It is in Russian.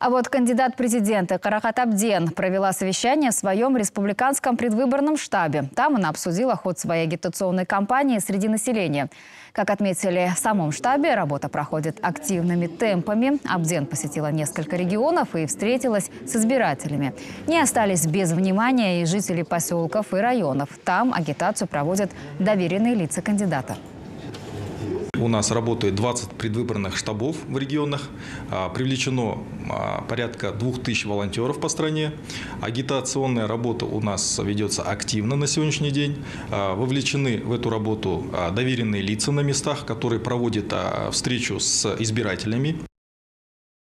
А вот кандидат в президенты Каракат Абден провела совещание в своем республиканском предвыборном штабе. Там она обсудила ход своей агитационной кампании среди населения. Как отметили в самом штабе, работа проходит активными темпами. Абден посетила несколько регионов и встретилась с избирателями. Не остались без внимания и жители поселков и районов. Там агитацию проводят доверенные лица кандидата. У нас работает 20 предвыборных штабов в регионах, привлечено порядка 2000 волонтеров по стране. Агитационная работа у нас ведется активно на сегодняшний день. Вовлечены в эту работу доверенные лица на местах, которые проводят встречу с избирателями.